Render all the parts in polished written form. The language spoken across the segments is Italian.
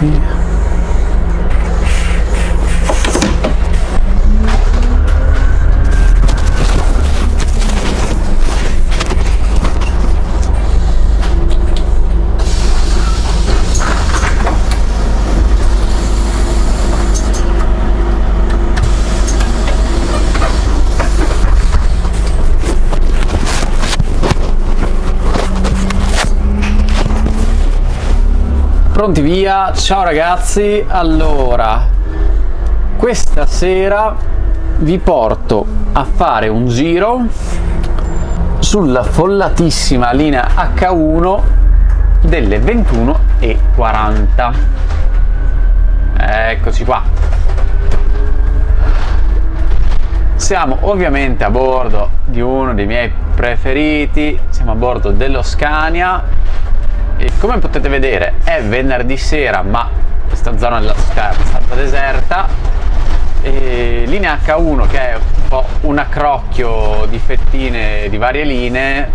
qui. Pronti via, ciao ragazzi. Allora, questa sera vi porto a fare un giro sulla follatissima linea H1 delle 21:40. Eccoci qua. Siamo ovviamente a bordo di uno dei miei preferiti, siamo a bordo dello Scania. E come potete vedere è venerdì sera, ma questa zona della Toscana è stata deserta, e linea H1, che è un po' un accrocchio di fettine di varie linee,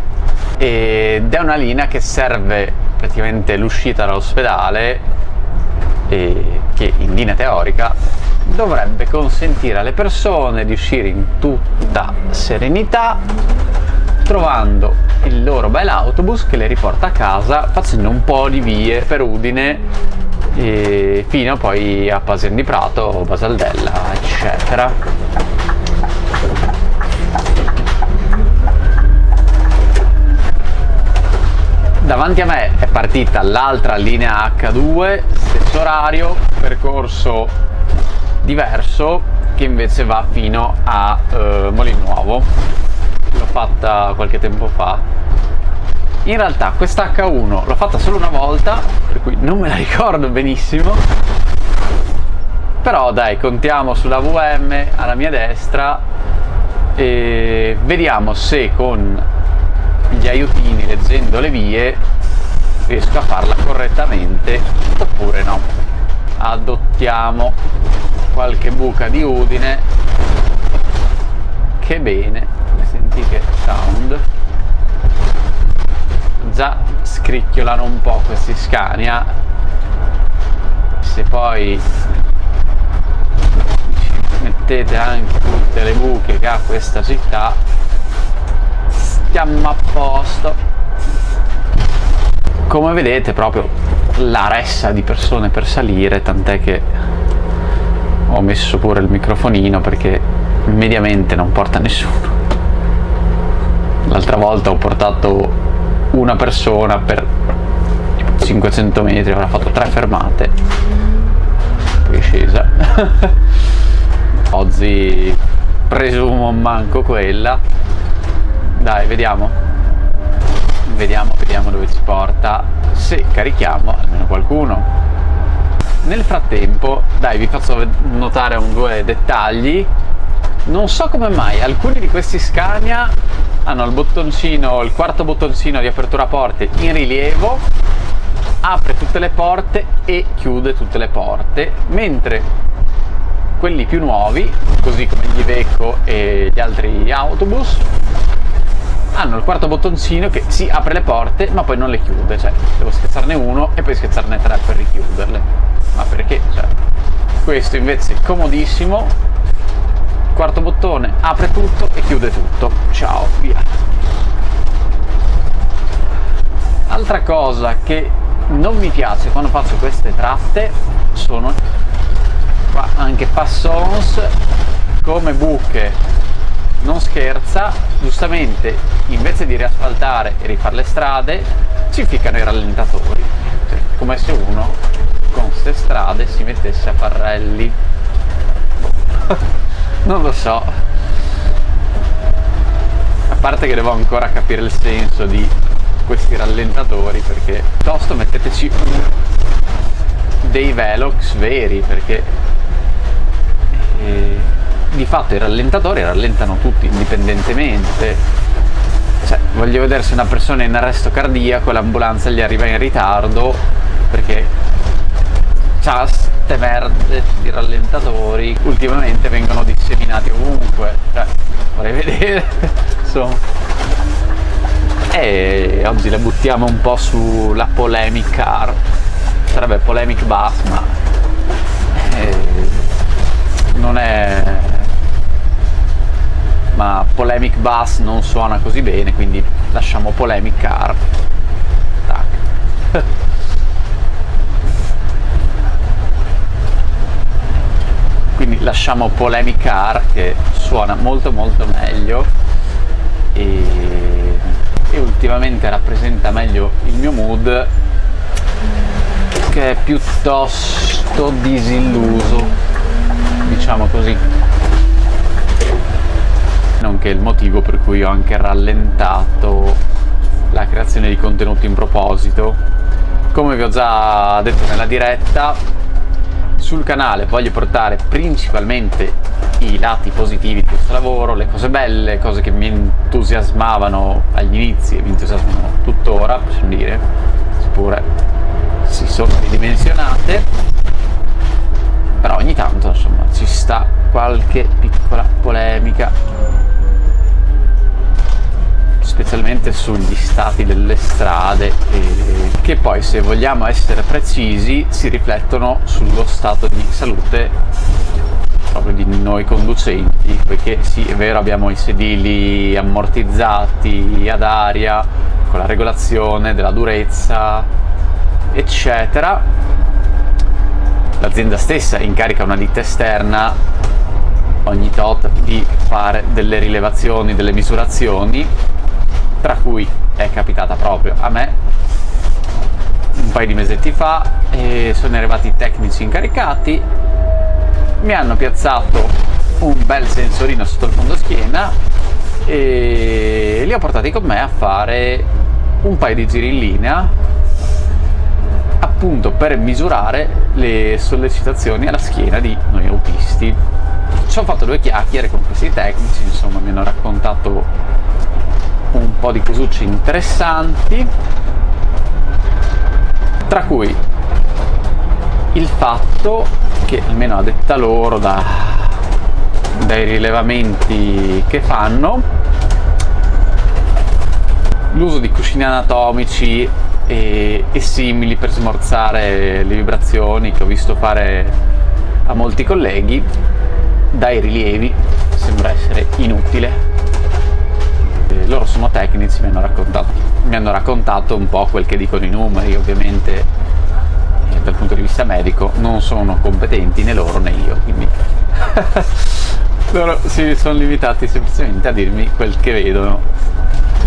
ed è una linea che serve praticamente l'uscita dall'ospedale e che in linea teorica dovrebbe consentire alle persone di uscire in tutta serenità, trovando il loro bel autobus che le riporta a casa, facendo un po' di vie per Udine e fino poi a Pasen di Prato, Basaldella, eccetera. Davanti a me è partita l'altra linea H2, stesso orario, percorso diverso, che invece va fino a Molinuovo. L'ho fatta qualche tempo fa, in realtà questa H1 l'ho fatta solo una volta, per cui non me la ricordo benissimo, però dai, contiamo sulla VM alla mia destra e vediamo se con gli aiutini, leggendo le vie, riesco a farla correttamente oppure no. Adottiamo qualche buca di Udine, che bene. Sentite sound, già scricchiolano un po' questi Scania. Se poi mettete anche tutte le buche che ha questa città, stiamo a posto. Come vedete, proprio la ressa di persone per salire, tant'è che ho messo pure il microfonino perché mediamente non porta nessuno. L'altra volta ho portato una persona per 500 metri, avrà fatto 3 fermate, poi è scesa. Oggi presumo manco quella. Dai, vediamo dove ci porta, se carichiamo almeno qualcuno. Nel frattempo, dai, vi faccio notare due dettagli. Non so come mai alcuni di questi Scania hanno il bottoncino, il quarto bottoncino di apertura porte in rilievo, apre tutte le porte e chiude tutte le porte, mentre quelli più nuovi, così come gli Iveco e gli altri autobus, hanno il quarto bottoncino che si apre le porte ma poi non le chiude, cioè devo schiacciarne uno e poi schiacciarne 3 per richiuderle. Ma perché? Cioè, questo invece è comodissimo. Quarto bottone, apre tutto e chiude tutto, ciao, via. Altra cosa che non mi piace quando faccio queste tratte sono qua anche passons come buche, non scherza, giustamente invece di riasfaltare e rifare le strade ci ficcano i rallentatori, cioè, come se uno con queste strade si mettesse a far rally. Non lo so, a parte che devo ancora capire il senso di questi rallentatori, perché piuttosto metteteci dei velox veri, perché di fatto i rallentatori rallentano tutti indipendentemente. Cioè, voglio vedere se una persona è in arresto cardiaco e l'ambulanza gli arriva in ritardo perché c'ha ste merde di rallentatori, ultimamente vengono disseminati ovunque, cioè, vorrei vedere. Insomma, e oggi la buttiamo un po' sulla polemica, sarebbe polemica dynamic bus, ma non è, ma polemic bus non suona così bene, quindi lasciamo polemic car. Tac. Quindi lasciamo polemic car, che suona molto molto meglio e ultimamente rappresenta meglio il mio mood, che è piuttosto disilluso, diciamo così, nonché il motivo per cui ho anche rallentato la creazione di contenuti in proposito. Come vi ho già detto nella diretta, sul canale voglio portare principalmente i lati positivi di questo lavoro, le cose belle, le cose che mi entusiasmavano agli inizi e mi entusiasmano tuttora, possiamo dire, seppure si sono ridimensionate, però ogni tanto insomma ci sta qualche piccola polemica, specialmente sugli stati delle strade, che poi, se vogliamo essere precisi, si riflettono sullo stato di salute proprio di noi conducenti, perché sì, è vero, abbiamo i sedili ammortizzati ad aria con la regolazione della durezza eccetera, l'azienda stessa incarica una ditta esterna ogni tot di fare delle rilevazioni, delle misurazioni, tra cui è capitata proprio a me un paio di mesetti fa, e sono arrivati i tecnici incaricati, mi hanno piazzato un bel sensorino sotto il fondoschiena e li ho portati con me a fare un paio di giri in linea, appunto per misurare le sollecitazioni alla schiena di noi autisti. Ci ho fatto due chiacchiere con questi tecnici, insomma mi hanno raccontato un po' di cosucce interessanti, tra cui il fatto che, almeno a detta loro, dai rilevamenti che fanno, l'uso di cuscini anatomici e simili per smorzare le vibrazioni, che ho visto fare a molti colleghi, dai rilievi sembra essere inutile. Loro sono tecnici, mi hanno raccontato un po' quel che dicono i numeri, ovviamente dal punto di vista medico non sono competenti né loro né io, quindi loro si sono limitati semplicemente a dirmi quel che vedono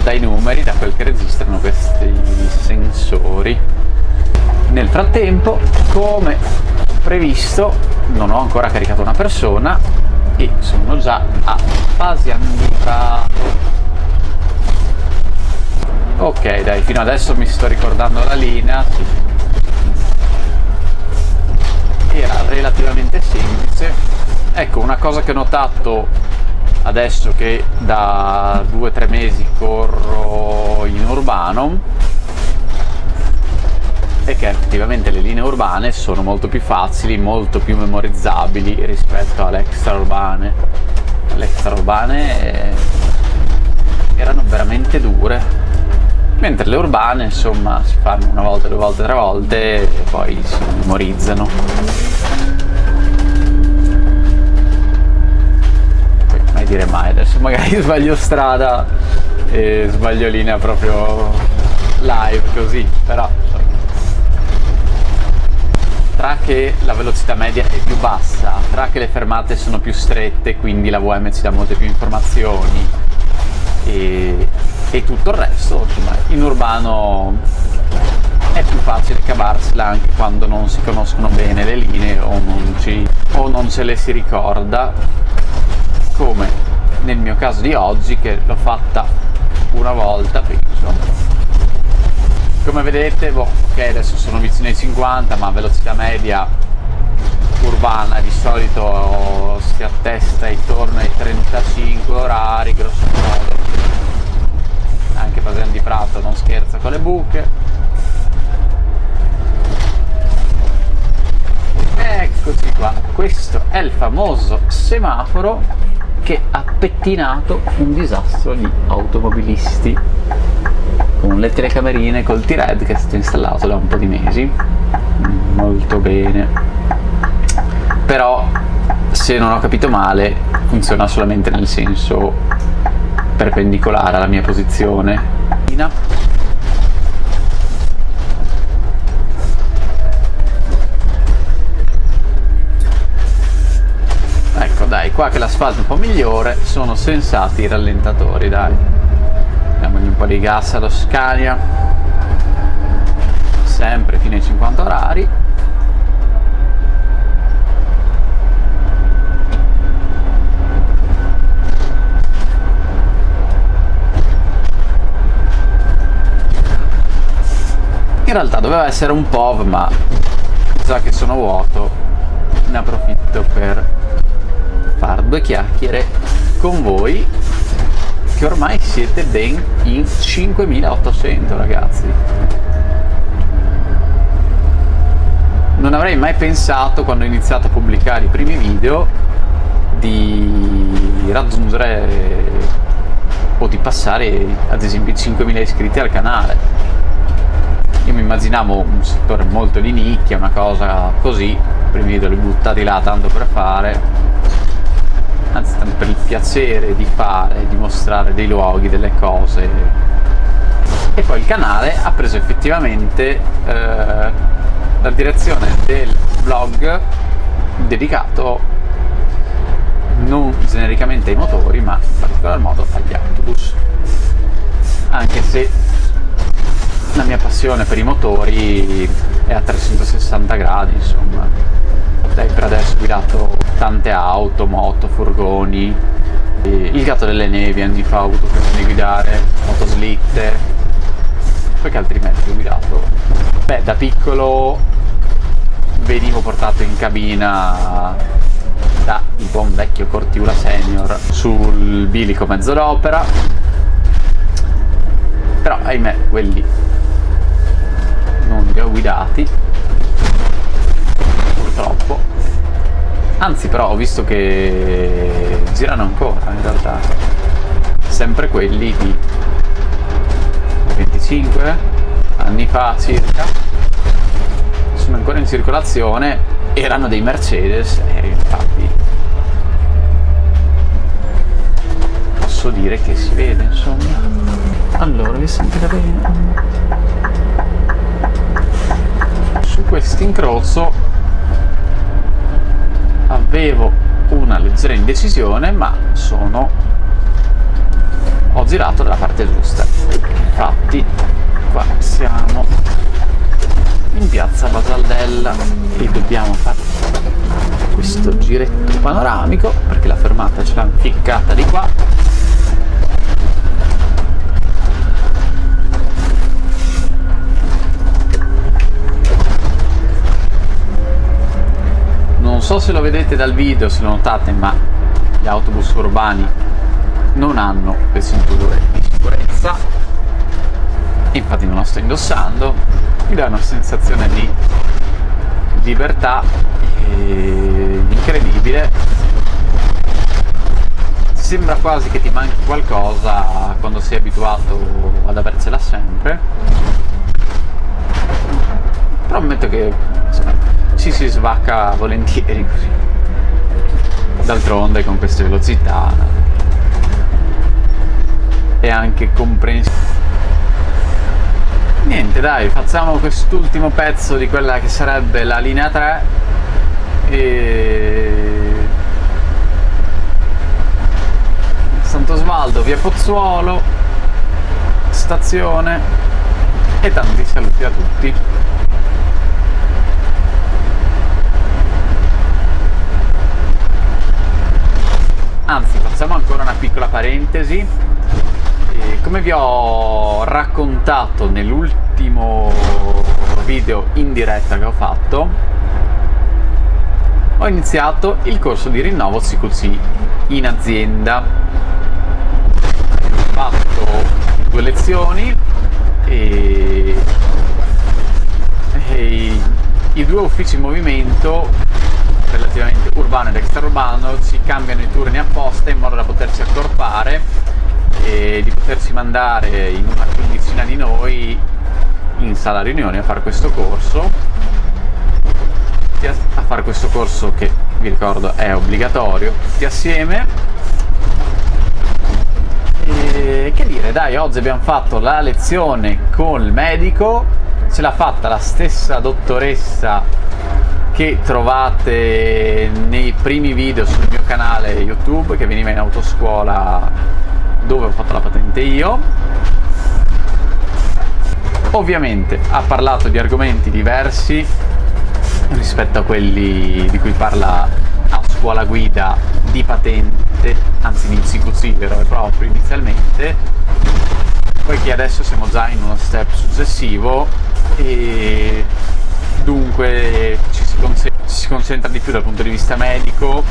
dai numeri, da quel che registrano questi sensori. Nel frattempo, come previsto, non ho ancora caricato una persona e sono già a fase annunciato. Ok, dai, fino adesso mi sto ricordando la linea, era relativamente semplice. Ecco, una cosa che ho notato adesso che da 2-3 mesi corro in urbano è che effettivamente le linee urbane sono molto più facili, molto più memorizzabili rispetto alle extraurbane. Le extraurbane erano veramente dure, mentre le urbane insomma si fanno una volta, due volte, tre volte e poi si memorizzano. Dire mai, adesso magari sbaglio strada e sbaglio linea proprio live così, però tra che la velocità media è più bassa, tra che le fermate sono più strette, quindi la VM ci dà molte più informazioni e tutto il resto, insomma in urbano è più facile cavarsela anche quando non si conoscono bene le linee o non se le si ricorda, come nel mio caso di oggi, che l'ho fatta una volta, penso. Come vedete, ok, adesso sono vicino ai 50, ma velocità media urbana di solito si attesta intorno ai 35 orari, grosso modo. Anche Basen di Prato non scherza con le buche. Eccoci qua, questo è il famoso semaforo che ha pettinato un disastro di automobilisti, con le telecamerine, col T-RED che è stato installato da un po' di mesi. molto bene, però se non ho capito male funziona solamente nel senso perpendicolare alla mia posizione. Ecco, dai, qua che l'asfalto è un po' migliore sono sensati i rallentatori, dai, diamogli un po' di gas allo Scania, sempre fino ai 50 orari. In realtà doveva essere un POV, ma già che sono vuoto ne approfitto per far due chiacchiere con voi, che ormai siete ben in 5800, ragazzi. Non avrei mai pensato, quando ho iniziato a pubblicare i primi video, di raggiungere o di passare ad esempio 5.000 iscritti al canale. Io mi immaginavo un settore molto di nicchia, una cosa così, i primi video li buttati là tanto per fare, anzi tanto per il piacere di fare, di mostrare dei luoghi, delle cose. E poi il canale ha preso effettivamente la direzione del vlog dedicato non genericamente ai motori, ma in particolar modo agli autobus, anche se la mia passione per i motori è a 360 gradi, insomma. Dai, per adesso ho guidato tante auto, moto, furgoni, il gatto delle nevi anni fa ho avuto occasione di guidare, motoslitte. Poi che altri mezzi ho guidato? Beh, da piccolo venivo portato in cabina da il buon vecchio Cortiula Senior sul bilico mezzo d'opera, però ahimè quelli non li ho guidati purtroppo, anzi però ho visto che girano ancora in realtà, sempre quelli di 25 anni fa circa, sono ancora in circolazione, erano dei Mercedes e infatti posso dire che si vede, insomma. Allora, vi sentite bene? Su questo incrocio avevo una leggera indecisione, ma ho girato dalla parte giusta. Infatti qua siamo in piazza Basaldella e dobbiamo fare questo giretto panoramico perché la fermata ce l'hanno ficcata di qua. Non so se lo vedete dal video, se lo notate, ma gli autobus urbani non hanno le cinture di sicurezza. Infatti non lo sto indossando, mi dà una sensazione di libertà incredibile, sembra quasi che ti manchi qualcosa quando sei abituato ad avercela sempre, però ammetto che insomma, ci si svacca volentieri così, d'altronde con queste velocità è anche comprensibile. Niente, dai, facciamo quest'ultimo pezzo di quella che sarebbe la linea 3 e Sant'Osvaldo, via Pozzuolo, stazione, e tanti saluti a tutti. Anzi, facciamo ancora una piccola parentesi. Come vi ho raccontato nell'ultimo video in diretta che ho fatto, ho iniziato il corso di rinnovo CQC in azienda, ho fatto 2 lezioni e i 2 uffici in movimento relativamente urbano ed extraurbano ci cambiano i turni apposta in modo da poterci accorpare e di potersi mandare in una quindicina di noi in sala riunione a fare questo corso, questo corso che vi ricordo è obbligatorio, tutti assieme. E che dire, dai, oggi abbiamo fatto la lezione col medico, ce l'ha fatta la stessa dottoressa che trovate nei primi video sul mio canale YouTube, che veniva in autoscuola dove ho fatto la patente io. Ovviamente ha parlato di argomenti diversi rispetto a quelli di cui parla a scuola guida di patente, anzi di CQC vero e proprio inizialmente, poiché adesso siamo già in uno step successivo e dunque ci si concentra di più dal punto di vista medico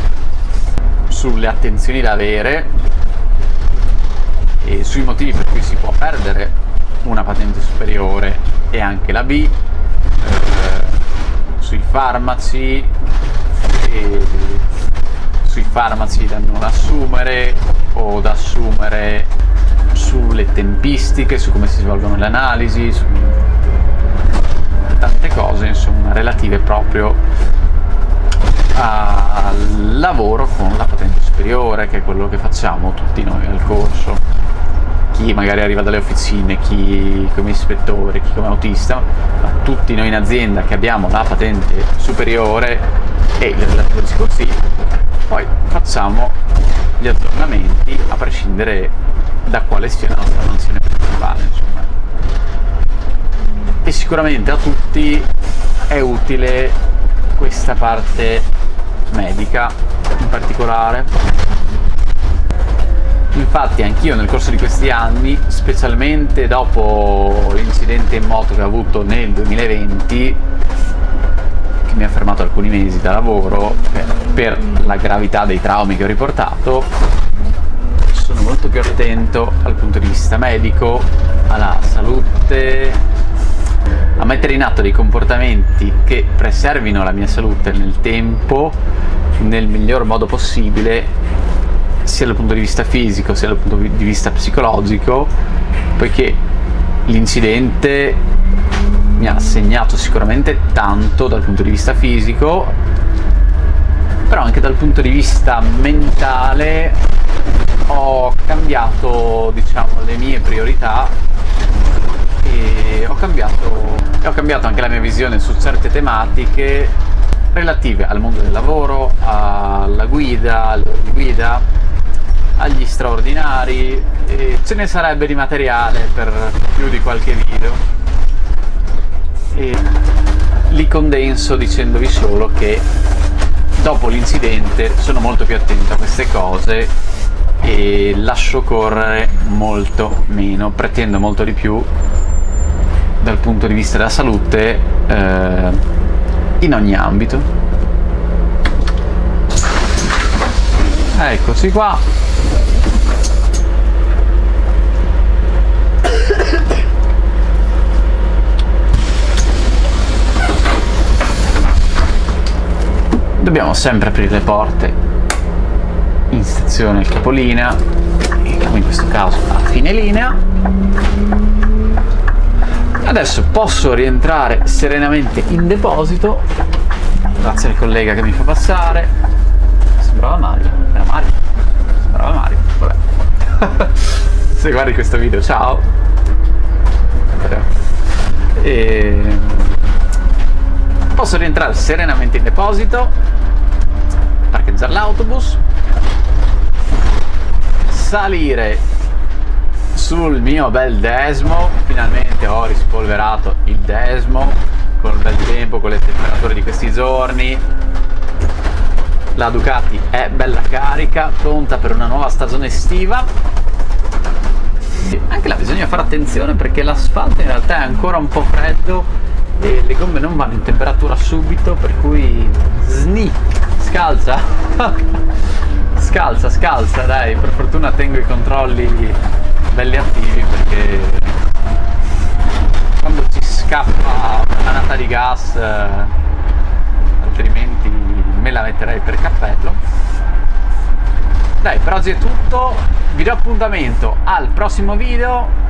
sulle attenzioni da avere e sui motivi per cui si può perdere una patente superiore e anche la B, sui farmaci da non assumere o da assumere, sulle tempistiche, su come si svolgono le analisi, su tante cose insomma relative proprio al lavoro con la patente superiore, che è quello che facciamo tutti noi al corso. Chi magari arriva dalle officine, chi come ispettore, chi come autista, ma tutti noi in azienda che abbiamo la patente superiore e il relativo CQC, poi facciamo gli aggiornamenti a prescindere da quale sia la nostra mansione principale, insomma. E sicuramente a tutti è utile questa parte medica in particolare. Infatti anch'io nel corso di questi anni, specialmente dopo l'incidente in moto che ho avuto nel 2020, che mi ha fermato alcuni mesi da lavoro per la gravità dei traumi che ho riportato, sono molto più attento dal punto di vista medico, alla salute, a mettere in atto dei comportamenti che preservino la mia salute nel tempo, nel miglior modo possibile, sia dal punto di vista fisico sia dal punto di vista psicologico, poiché l'incidente mi ha segnato sicuramente tanto dal punto di vista fisico, però anche dal punto di vista mentale ho cambiato, diciamo, le mie priorità e ho cambiato anche la mia visione su certe tematiche relative al mondo del lavoro, alla guida, all'ora di guida, agli straordinari, e ce ne sarebbe di materiale per più di qualche video e li condenso dicendovi solo che dopo l'incidente sono molto più attento a queste cose e lascio correre molto meno, pretendo molto di più dal punto di vista della salute in ogni ambito. Eccoci qua. Dobbiamo sempre aprire le porte in stazione capolina, in questo caso a fine linea. Adesso posso rientrare serenamente in deposito, grazie al collega che mi fa passare. Brava Mario, era Mario, brava Mario, vabbè. Se guardi questo video, ciao. E posso rientrare serenamente in deposito, parcheggiare l'autobus, salire sul mio bel Desmo. Finalmente ho rispolverato il Desmo con il bel tempo, con le temperature di questi giorni. La Ducati è bella carica, pronta per una nuova stagione estiva. Anche là bisogna fare attenzione perché l'asfalto in realtà è ancora un po' freddo e le gomme non vanno in temperatura subito, per cui scalza scalza, dai. Per fortuna tengo i controlli belli attivi, perché quando ci scappa una nata di gas altrimenti me la metterei per cappello. Dai, per oggi è tutto, vi do appuntamento al prossimo video.